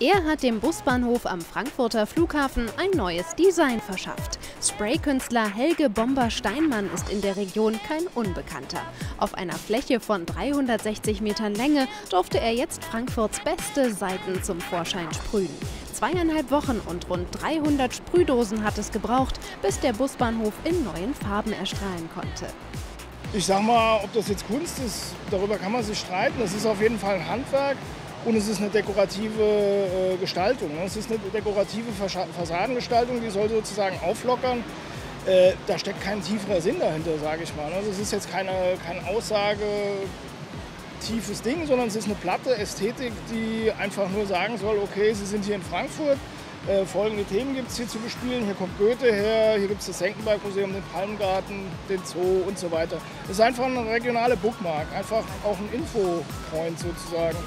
Er hat dem Busbahnhof am Frankfurter Flughafen ein neues Design verschafft. Spraykünstler Helge Bomber-Steinmann ist in der Region kein Unbekannter. Auf einer Fläche von 360 Metern Länge durfte er jetzt Frankfurts beste Seiten zum Vorschein sprühen. 2,5 Wochen und rund 300 Sprühdosen hat es gebraucht, bis der Busbahnhof in neuen Farben erstrahlen konnte. Ich sag mal, ob das jetzt Kunst ist, darüber kann man sich streiten. Das ist auf jeden Fall ein Handwerk. Und es ist eine dekorative Gestaltung. Es ist eine dekorative Fassadengestaltung, die soll sozusagen auflockern. Da steckt kein tieferer Sinn dahinter, sage ich mal. Also es ist jetzt kein aussagetiefes Ding, sondern es ist eine platte Ästhetik, die einfach nur sagen soll, okay, Sie sind hier in Frankfurt, folgende Themen gibt es hier zu bespielen. Hier kommt Goethe her, hier gibt es das Senkenbergmuseum, den Palmgarten, den Zoo und so weiter. Es ist einfach eine regionale Bookmark, einfach auch ein Infopoint sozusagen.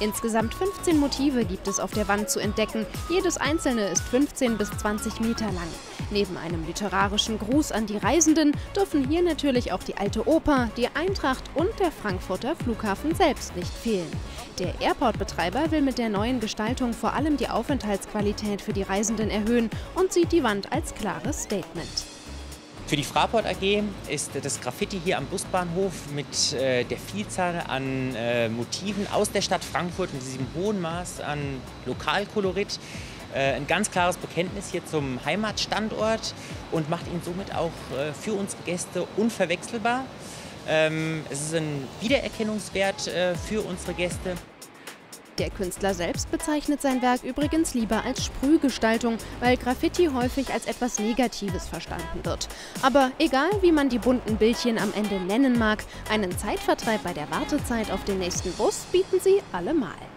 Insgesamt 15 Motive gibt es auf der Wand zu entdecken. Jedes einzelne ist 15 bis 20 Meter lang. Neben einem literarischen Gruß an die Reisenden dürfen hier natürlich auch die Alte Oper, die Eintracht und der Frankfurter Flughafen selbst nicht fehlen. Der Airport-Betreiber will mit der neuen Gestaltung vor allem die Aufenthaltsqualität für die Reisenden erhöhen und sieht die Wand als klares Statement. Für die Fraport AG ist das Graffiti hier am Busbahnhof mit der Vielzahl an Motiven aus der Stadt Frankfurt und diesem hohen Maß an Lokalkolorit ein ganz klares Bekenntnis hier zum Heimatstandort und macht ihn somit auch für unsere Gäste unverwechselbar. Es ist ein Wiedererkennungswert für unsere Gäste. Der Künstler selbst bezeichnet sein Werk übrigens lieber als Sprühgestaltung, weil Graffiti häufig als etwas Negatives verstanden wird. Aber egal, wie man die bunten Bildchen am Ende nennen mag, einen Zeitvertreib bei der Wartezeit auf den nächsten Bus bieten sie allemal.